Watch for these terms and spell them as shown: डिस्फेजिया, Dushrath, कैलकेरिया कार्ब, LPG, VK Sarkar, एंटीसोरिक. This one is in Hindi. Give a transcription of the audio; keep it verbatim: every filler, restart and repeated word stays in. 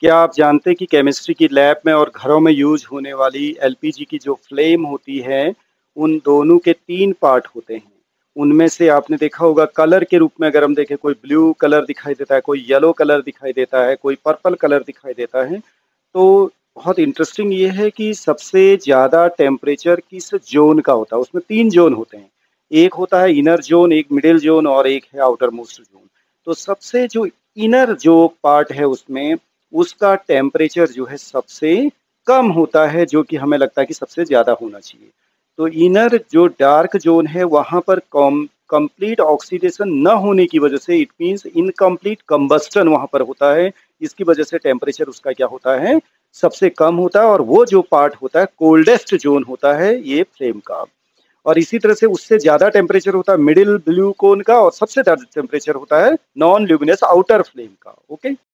क्या आप जानते हैं कि केमिस्ट्री की लैब में और घरों में यूज होने वाली एलपीजी की जो फ्लेम होती है उन दोनों के तीन पार्ट होते हैं। उनमें से आपने देखा होगा कलर के रूप में अगर हम देखें कोई ब्लू कलर दिखाई देता है, कोई येलो कलर दिखाई देता है, कोई पर्पल कलर दिखाई देता है। तो बहुत इंटरेस्टिंग ये है कि सबसे ज़्यादा टेम्परेचर किस जोन का होता है। उसमें तीन जोन होते हैं, एक होता है इनर जोन, एक मिडिल जोन और एक है आउटर मोस्ट जोन। तो सबसे जो इनर जो पार्ट है उसमें उसका टेम्परेचर जो है सबसे कम होता है, जो कि हमें लगता है कि सबसे ज़्यादा होना चाहिए। तो इनर जो डार्क जोन है वहाँ पर कम कंप्लीट ऑक्सीडेशन न होने की वजह से, इट मीन्स इनकम्प्लीट कम्बस्टन वहाँ पर होता है, इसकी वजह से टेम्परेचर उसका क्या होता है सबसे कम होता है। और वो जो पार्ट होता है कोल्डेस्ट जोन होता है ये फ्लेम का। और इसी तरह से उससे ज़्यादा टेम्परेचर होता है मिडिल ब्लू कोन का और सबसे ज़्यादा टेम्परेचर होता है नॉन ल्यूमिनस आउटर फ्लेम का। ओके।